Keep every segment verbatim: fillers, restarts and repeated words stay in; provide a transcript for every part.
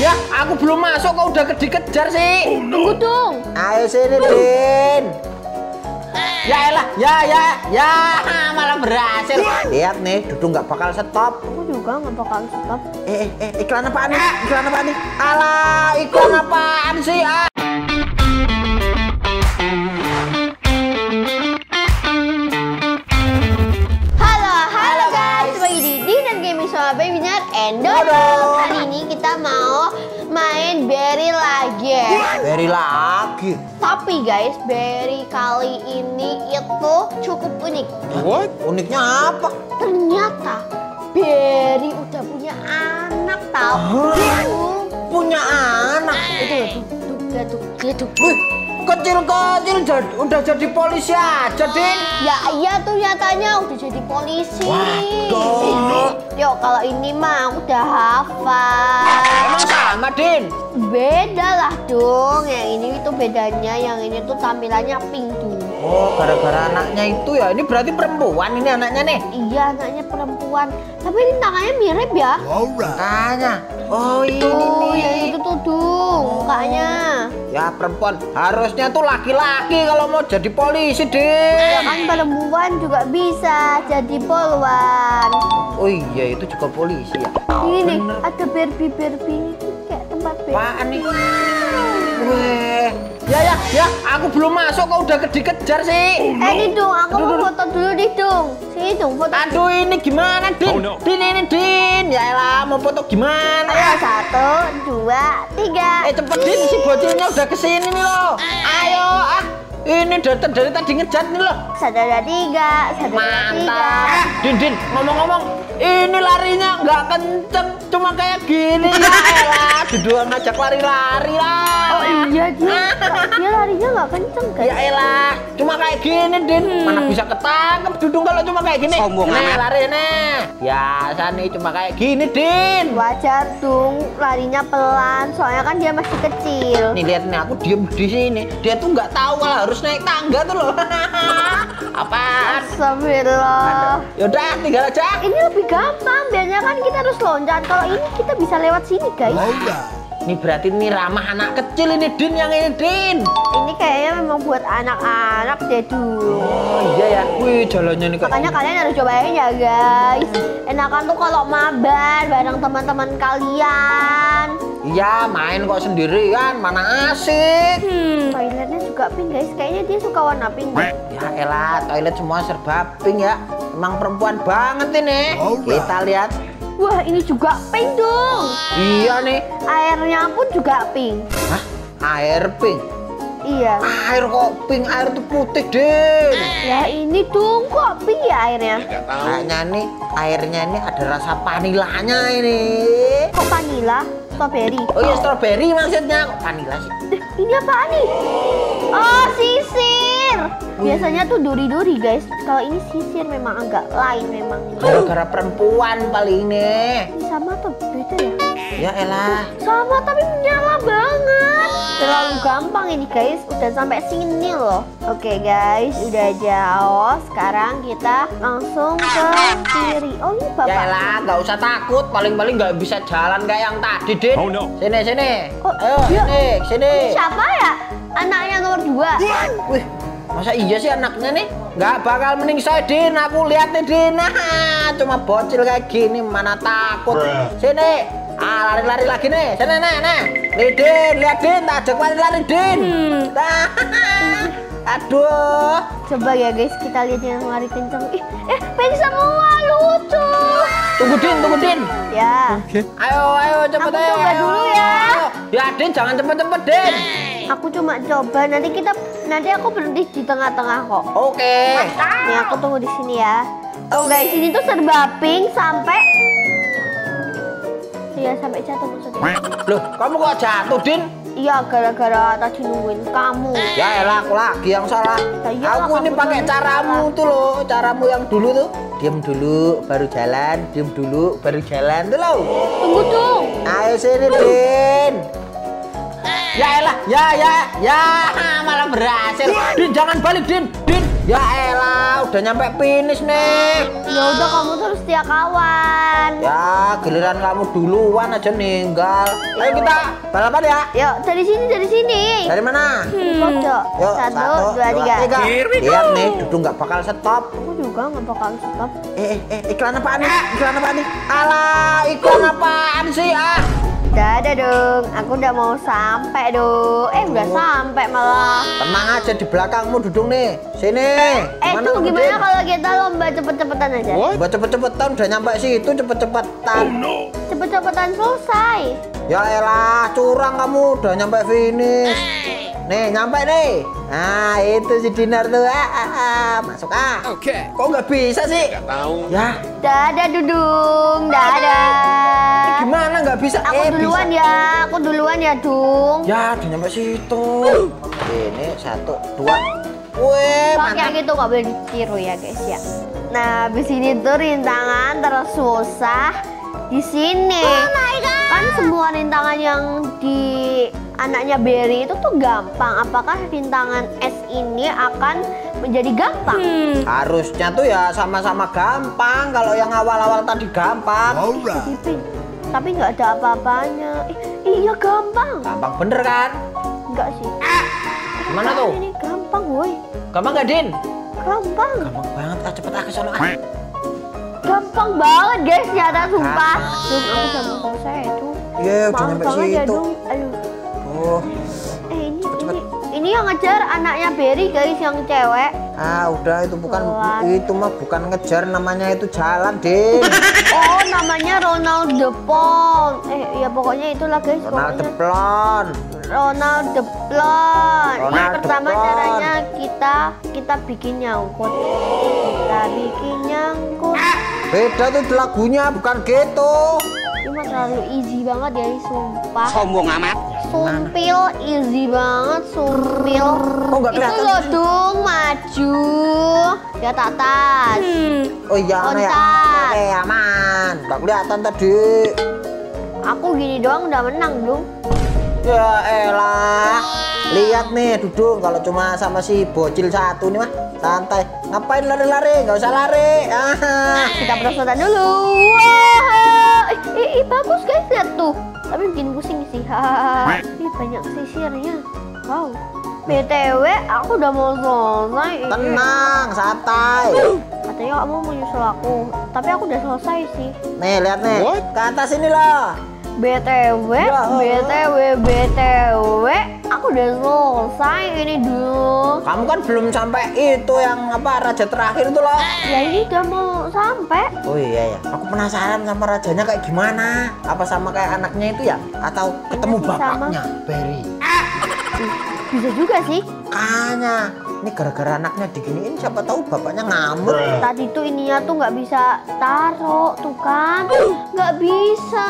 Ya, aku belum masuk kok udah dikejar sih. Oh, no. Tunggu dong. Ayo sini, Din. Ya elah, ya ya ya malah berhasil. Lihat nih, Dudu nggak bakal stop. Aku juga nggak bakal stop. Eh, eh, eh iklan apaan nih? Iklan apaan nih? Alah, iklan apaan sih? Ah. Endorong. Kali ini kita mau main berry lagi. Berry lagi. Tapi guys, berry kali ini itu cukup unik. What? Uniknya apa? Ternyata berry udah punya anak tau. Huh? Punya anak? Itu gaduk, gaduk, gaduk. Kecil-kecil udah jadi polisi aja, Din. Ya iya tuh nyatanya udah jadi polisi. Waduh. Yuk kalau ini mah udah hafal. Emang sama, Din? Beda lah, dong. Yang ini itu bedanya, yang ini tuh tampilannya pink tuh. Oh, gara-gara anaknya itu ya. Ini berarti perempuan ini anaknya nih? Iya, anaknya perempuan. Tapi ini tangannya mirip ya. Mukanya. Oh, ini tuh, yang itu tuh, Dung. Mukanya. Ya perempuan, harusnya tuh laki-laki kalau mau jadi polisi, Din. Ya kan perempuan juga bisa jadi polwan. Oh iya, itu juga polisi ya. Ini nih, ada berbi-berbi itu kayak tempat berbi. Apaan nih? Weh. Ya ya ya, aku belum masuk kok udah dikejar sih. Oh, no. Eh, nih Dung, aku aduh, mau foto dulu nih, Dung. Sini Dung, foto. Aduh, ini gimana, Din? Oh, no. Din ini, Din. Ya elah, mau foto gimana? Ayo, satu, dua, tiga. Eh, cepet Din, si bocilnya udah kesini nih loh. Ayo, ah. Ini dari, dari tadi ngejar nih loh. Saudara tiga, saudara tiga. Eh, Din, Din, ngomong-ngomong, ini larinya nggak kenceng, cuma kayak gini. Ya elah, dua ngajak lari-lari lah. Oh iya, Din. Dia larinya nggak kenceng, guys. Ya elah, cuma kayak gini, Din. Hmm. Mana bisa ketangkep Dudung kalau cuma kayak gini. Sombong amat. Lari nih. Biasa nih cuma kayak gini, Din. Wajar, Dung. Larinya pelan, soalnya kan dia masih kecil. Nih lihat nih, aku diem di sini. Dia tuh nggak tahu lah. Terus naik tangga tuh loh. Apaan? Astagfirullah. Yaudah, tinggal aja. Ini lebih gampang. Biasanya kan kita harus loncat. Kalau ini kita bisa lewat sini, guys. Loncat. Ini berarti ini ramah anak kecil ini, Din, yang ini, Din. Ini kayaknya memang buat anak-anak deh, Dung. Oh iya ya. Wih, jalannya nih. Makanya kalian harus cobain ya, guys. Enakan tuh kalau mabar bareng teman-teman kalian. Iya, main kok sendirian. Mana asik. Hmm. Toiletnya juga pink, guys. Kayaknya dia suka warna pink. Ya elah, toilet semua serba pink ya. Emang perempuan banget ini. Oh, kita lihat. Wah, ini juga pink, Dung. Iya nih. Airnya pun juga pink. Hah? Air pink? Iya. Air kok pink, air tuh putih, Din. Ya ini, Dung, kok pink ya airnya? Nggak tahu. Kayaknya nih, airnya ini ada rasa vanilanya ini. Kok vanila? Strawberry. Oh iya, strawberry maksudnya. Kok vanila sih? Ini apaan nih? Oh, sisir. Biasanya tuh duri-duri, guys. Kalau ini sisir memang agak lain memang. Gara-gara perempuan paling ini. Ini sama atau beda ya? Ya elah. Sama tapi menyala banget. Terlalu gampang ini, guys. Udah sampai sini loh. Oke, guys. Udah jauh. Sekarang kita langsung ke kiri. Oh ini bapak. Ya elah, nggak usah takut. Paling-paling nggak bisa jalan kayak yang tadi, Din. Oh, no. Sini, sini. Oh, ayo, yuk. Sini, sini. Ini siapa ya? Anaknya nomor dua. Wih, masa iya sih anaknya nih? Nggak bakal meningsoi, Din. Aku lihat nih, Din. Nah, cuma bocil kayak gini, mana takut. Sini. Ah, lari-lari lagi nih. Sini, nah, nah. Nih, Din. Lihat, Din. Tak ajak lari-lari, Din. Hmm. Nah. Aduh. Coba ya, guys. Kita lihat yang lari kenceng. Ih, eh, pengen semua. Lucu. Tunggu, Din. Tunggu, Din. Ya. Okay. Ayo, ayo. Cepet, ayo. Aku coba dulu ya. Ya, Din. Jangan cepet-cepet, Din. Aku cuma coba. Nanti kita, nanti aku berhenti di tengah-tengah kok. Oke. Okay. Nih, aku tunggu di sini ya. Oh, guys. Ini tuh serba pink sampai... Iya, sampai jatuh maksudnya. Loh, kamu kok jatuh, Din? Iya, gara-gara tadi nungguin kamu. Ya elah, aku lagi yang salah. Ya, aku ini pakai caramu salah. Tuh loh, caramu yang dulu tuh. Diam dulu, baru jalan. Diam dulu, baru jalan. Tuh loh. Tunggu, Dung. Ayo sini, Din. Ya elah, ya ya ya malah berhasil. Din, jangan balik, Din. Din. Ya elah, udah nyampe finish nih. Ya udah, kamu terus setia kawan. Ya giliran kamu duluan aja ninggal. Ayo kita balapan ya. Yuk, dari sini, dari sini. Dari mana? Hmm. Pojok. Yuk, satu, satu, dua, tiga. Lihat nih, Dudu nggak bakal stop. Aku juga nggak bakal stop. Eh, eh, iklan apaan nih? Iklan apaan nih? Alah, iklan apaan sih ah? Dadah dong, aku udah mau sampai dong. Eh udah sampai malah. Tenang aja di belakangmu Dudung nih. Sini. Eh tuh gimana kalau kita lomba cepet-cepetan aja? Lomba cepet-cepetan udah nyampe situ cepet-cepetan. Oh, no. Cepet-cepetan selesai. Ya elah curang kamu udah nyampe finish. Hey. Nih nyampe nih. Nah itu si Dinar tuh. Ah, ah, ah. Masuk ah. Oke. Okay. Kok nggak bisa sih? Nggak tahu. Ya. Dadah Dudung, dadah. Gimana nggak bisa? Aku eh, duluan bisa. Ya, aku duluan ya Dung. Ya, udah nyampe situ. Ini satu, dua. Wih, mantap. Kayak gitu nggak boleh ditiru ya guys ya. Nah, abis ini tuh rintangan terus susah di sini. Oh my God. Kan semua rintangan yang di anaknya Berry itu tuh gampang. Apakah rintangan es ini akan menjadi gampang? Hmm. Harusnya tuh ya sama-sama gampang. Kalau yang awal-awal tadi gampang. Alright. Tapi nggak ada apa-apanya. Eh, iya gampang. Gampang bener kan? Enggak sih. Ah. Gimana tuh? Ini gampang woi. Gampang nggak Din? Gampang. Gampang banget. Ah, cepet aku sono. Ah. Gampang banget guys nyata sumpah. Dung, aku sama Kosa itu. Iya udah nyampe situ. Oh. Eh ini cepet, cepet. ini ini yang ngejar anaknya Berry guys yang cewek. Ah udah itu bukan Selan. Itu mah bukan ngejar namanya itu jalan deh. Oh namanya Ronald the Pawn. Eh ya pokoknya itulah guys. Ronald the Pawn. Ronald the Pawn. Ini pertama caranya kita kita bikin nyangkut. Kita bikin nyangkut. Beda tuh lagunya bukan gitu. Cuma terlalu easy banget ya sumpah. Sombong amat. Sumpil, easy banget, sumpil. Oh, itu loh Dung, maju. Ya tak tas. Hmm. Oh iya, loncat. Oke, aman. Gak kelihatan tadi. Aku gini doang udah menang, Dung. Ya elah. Lihat nih, Dudung. Kalau cuma sama si bocil satu nih mah, santai. Ngapain lari-lari? Gak usah lari. Ah. Kita perosotan dulu. Wah. Ih, bagus guys, lihat tuh. Tapi bikin pusing sih, hahaha. Ini banyak sisirnya. Wow. B T W, aku udah mau selesai. Tenang, santai. Katanya kamu mau nyusul aku, tapi aku udah selesai sih. Nih lihat nih, ke atas ini loh. B T W, B T W, B T W, aku udah selesai ini dulu. Kamu kan belum sampai itu yang apa raja terakhir tuh loh. Ya ini udah mau sampai. Oh iya ya, aku penasaran sama rajanya kayak gimana? Apa sama kayak anaknya itu ya? Atau ketemu bapaknya Berry? Ah. Bisa juga sih. Kayaknya ini gara-gara anaknya diginiin siapa tahu bapaknya ngamuk. Tadi tuh ininya tuh nggak bisa taruh tuh kan? Nggak bisa.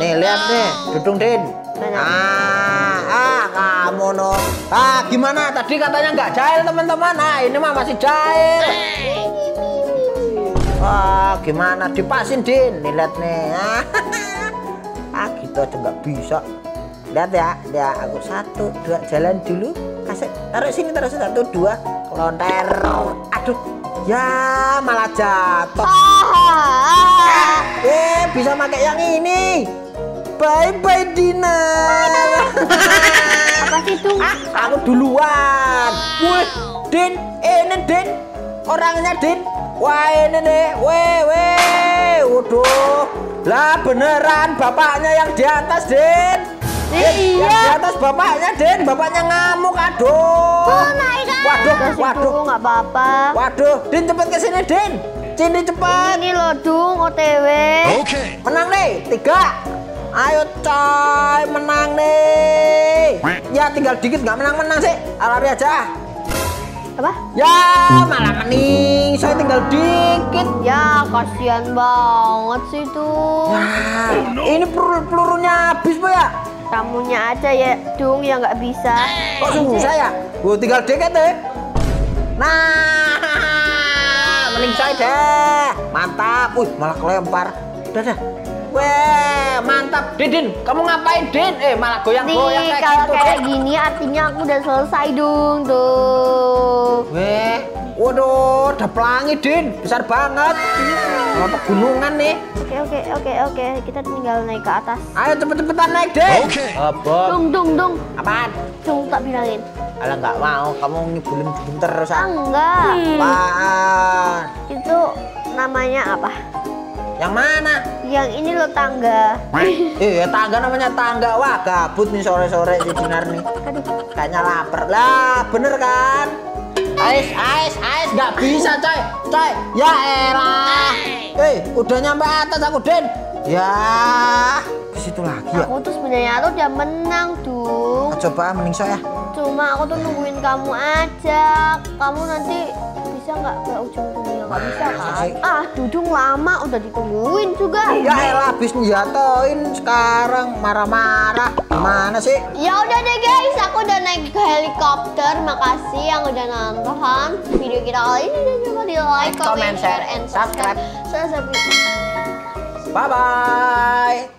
Nih lihat nih, Dudung Din. Mana? Ah, ah kamu no. Ah gimana? Tadi katanya nggak jahil teman-teman. Ah ini mah masih jahil. Wah, oh, gimana dipasin Din? Nih, lihat nih. Ah, gitu aja nggak bisa. Lihat ya, ya aku satu, dua jalan dulu. Kasih taruh sini, taruh sini satu, dua. Kelonter. Aduh, ya malah jatuh. Eh, bisa pakai yang ini. Bye bye Dinar. Apa sih itu? Ah, aku duluan. Wih, Din, ini Din. Orangnya Din. Wah ini deh, weh weh, waduh, lah beneran bapaknya yang di atas Din. Iya. Din, yang di atas bapaknya Din, bapaknya ngamuk, aduh. Oh my God. Waduh, waduh, nggak apa-apa. Waduh, Din cepet kesini Din, sini cepet. Ini loh Dung, O T W. Oke. Menang nih, tiga. Ayo coy, menang nih. Ya tinggal dikit, nggak menang-menang sih, alami aja. Apa? Ya malah mening, saya tinggal dikit. Ya kasihan banget sih tuh. Ya, ini peluru pelurunya habis bu ya? Kamunya aja ya Dung yang nggak bisa. Kok sungguh saya? Bu tinggal dikit deh. Nah, mening saya deh. Mantap, uh malah kelempar. Udah dah. Wah, mantap. Didin, kamu ngapain, Din? Eh, malah goyang-goyang kayak kalau gitu. Kayak gini artinya aku udah selesai dong, tuh. Wah, waduh, ada pelangi, Din. Besar banget. Kalau pegunungan nih. Oke, oke, oke, oke. Kita tinggal naik ke atas. Ayo cepet-cepetan naik, Din. Oke. Dung, dung, dung. Apaan? Dung, tak bilangin. Alah, nggak mau. Kamu ngibulin Dung terus. Ah, enggak. Hmm. Apaan? Itu namanya apa? Yang mana? Yang ini loh, tangga. Iya, tangga namanya tangga. Wah, gabut nih sore-sore si Dinar nih. Aduh. Kayaknya lapar. Lah, bener kan? Ais, ais, ais. Nggak bisa, coy. Coy. Ya elah. Eh, udah nyampe atas aku, Din. Ya. Di situ lagi ya. Aku tuh sebenarnya aku udah menang, Dung. Coba mending saya. Cuma aku tuh nungguin kamu aja. Kamu nanti bisa nggak ke ujung dunia? Nggak bisa kan? Ah, Dudung lama udah ditungguin juga. Ya elah, habis menjatoin sekarang marah-marah. Gimana sih? Ya udah deh guys, aku udah naik ke helikopter. Makasih yang udah nonton video kita kali ini. Dan coba di like, comment, share, and subscribe. Bye bye.